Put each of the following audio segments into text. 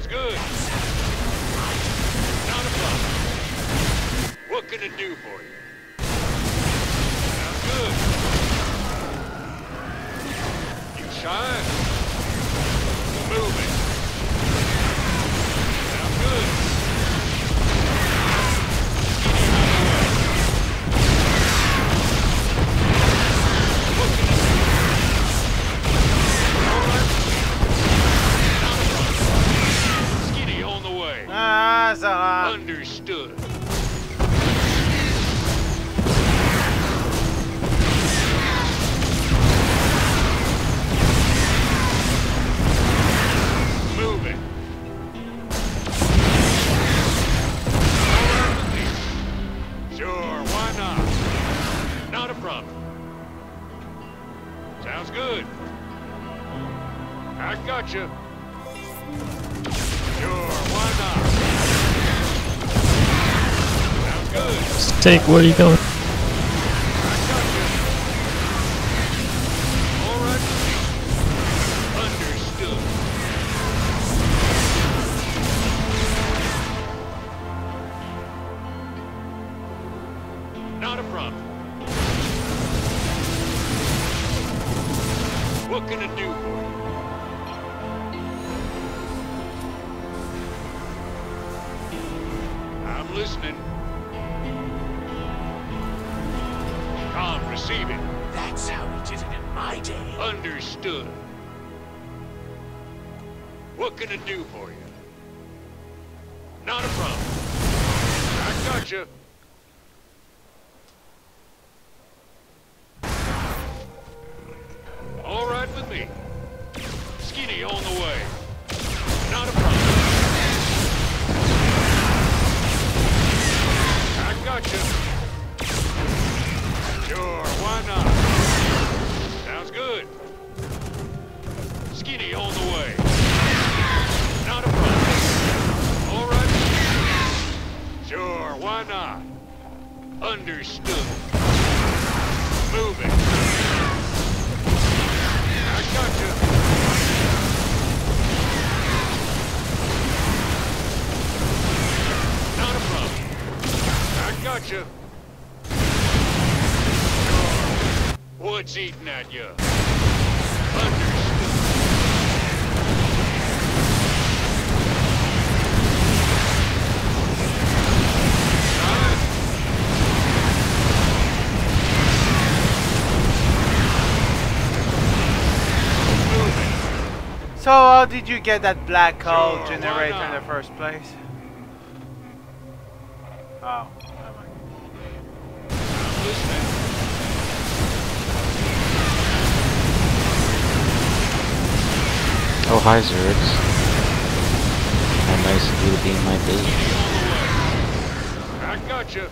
Sounds good. Not a problem. What can it do for you? Sounds good. You shine. Move it. Sounds good. What can it do? Understood. Moving. Sure, why not? Not a problem. Sounds good. I gotcha. Sure, why not? Steak, where are you going? What's eating at you? Understood. So how did you get that black hole generator in the first place? Oh. Oh, hi, Zergs. How nice of you to be in my base. I gotcha.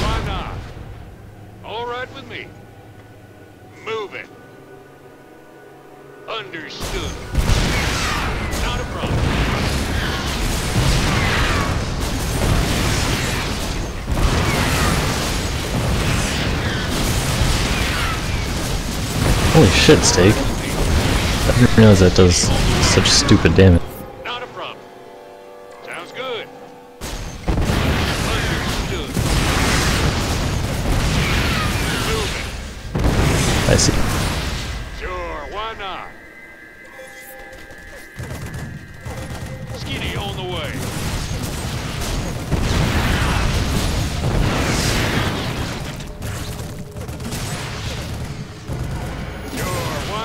Why not? All right with me. Move it. Understood. Not a problem. Holy shit, Steak. I didn't realize that does such stupid damage. Not a problem. Sounds good. Understood. I see. Sure, why not? Skinny on the way.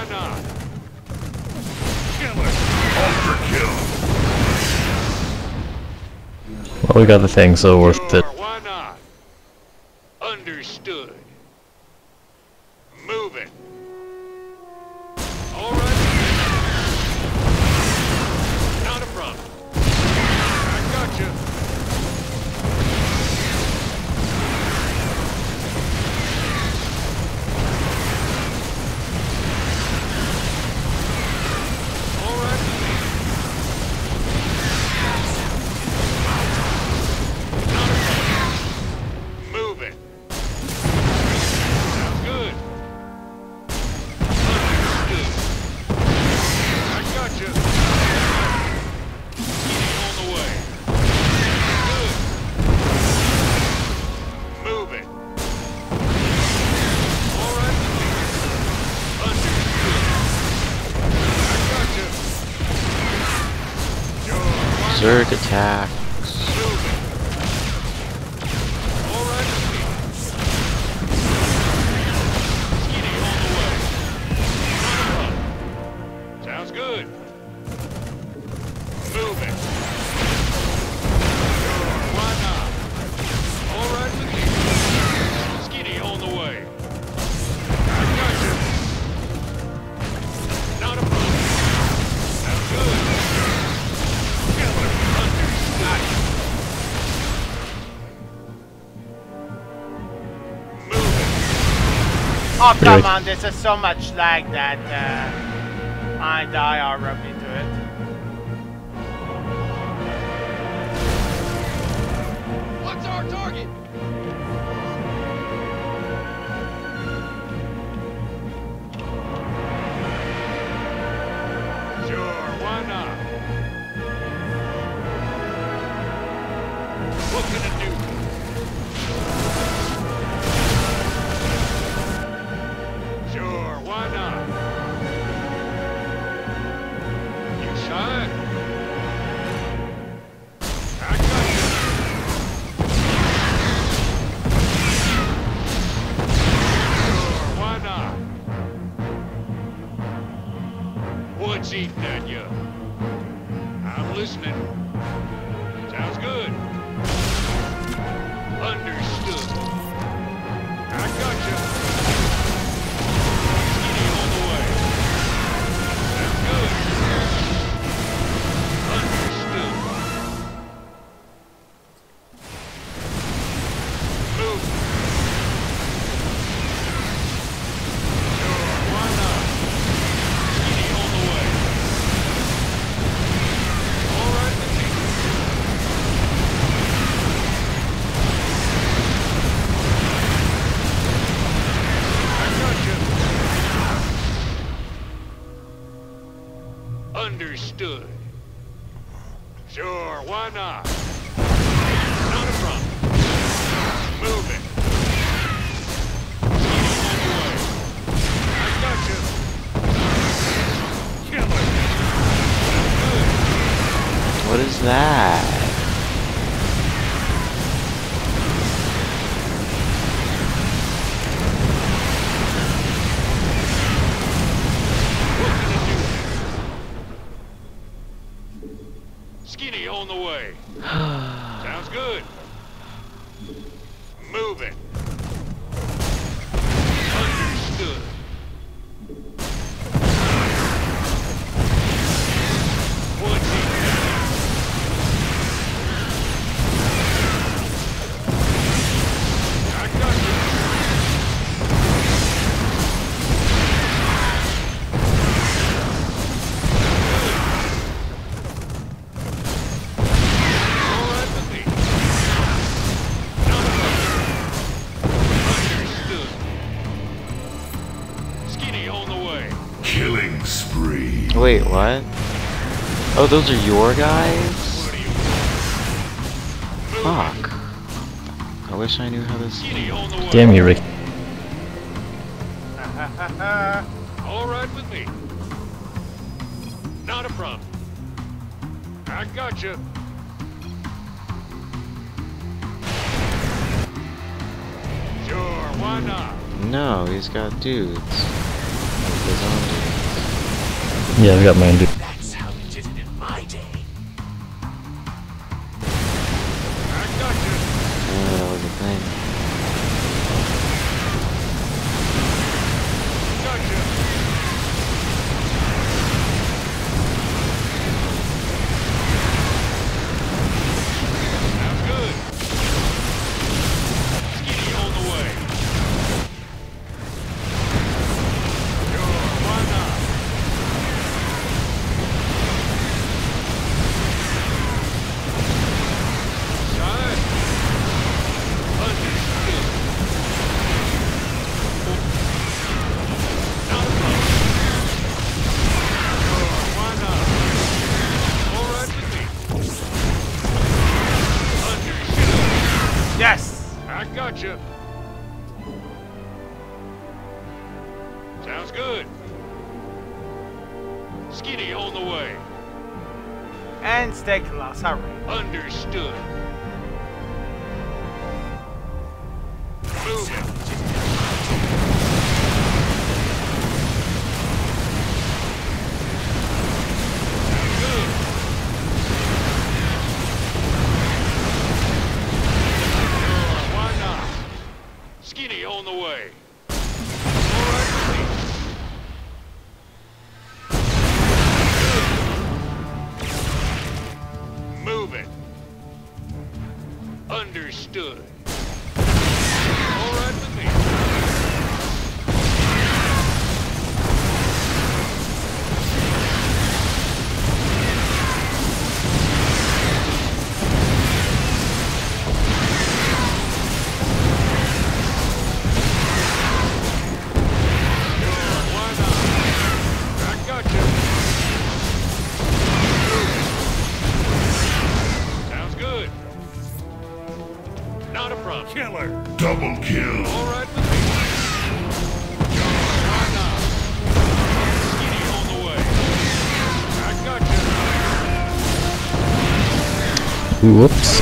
Not. Killer. Overkill. Well, we got the thing, so worth it. Why not? Understood. Move it. All right. Not a problem. I got you. Zerg attack. Oh come on, this is so much lag that I die or rub into it. What's our target? Sure, why not? What can it do? Why not? You shine. I got you. Sure, why not? What's eating at you? I'm listening. Sounds good. Understood. I got you. Understood. Sure, why not? Not a problem. Moving. I got you. Killer. What is that? Skinny on the way. Sounds good. Moving. Understood. What's he doing? I got Wait, what? Oh, those are your guys? Fuck. I wish I knew how this... Damn you, Rick. Alright with me. Not a problem. I gotcha. Sure, why not? No, he's got dudes. His own dudes. Yeah, I got mine, dude. That's how we did it in my day. I got you. Oh, that was a thing. Got you. Sounds good. Skinny all the way. Sure, why not? Gotcha. Sounds good. Skinny on the way. I and stay class. All right. Understood. Move it. Whoops.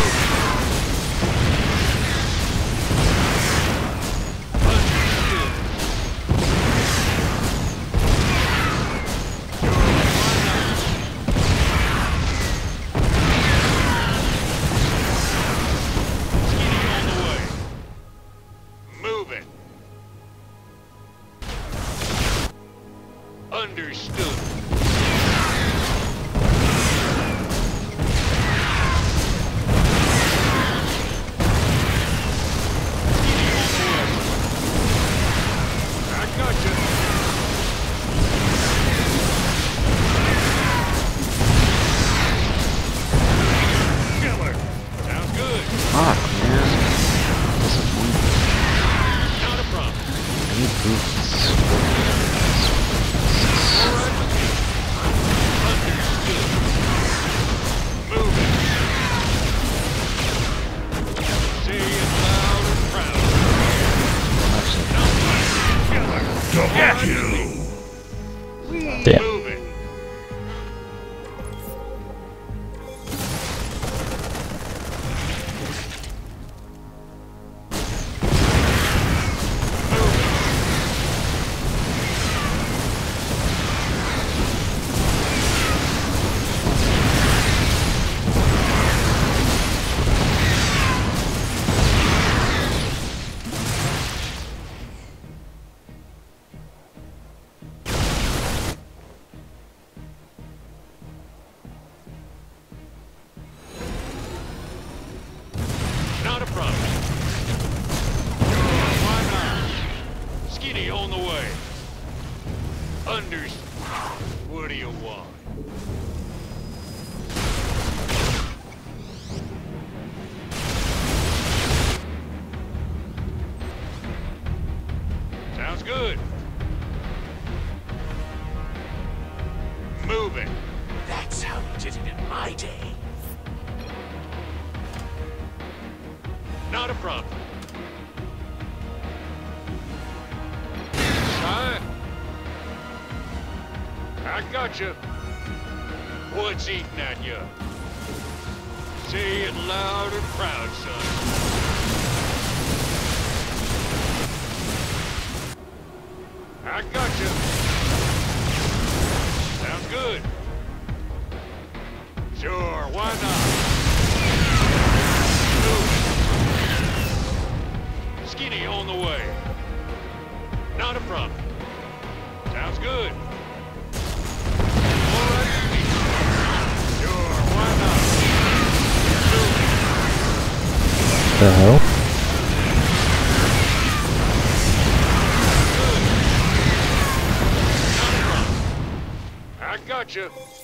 What's eating at you? Say it loud and proud, son. I got you. Sounds good. Sure, why not? Skinny on the way. Not a problem. Sounds good. The hell? I got you.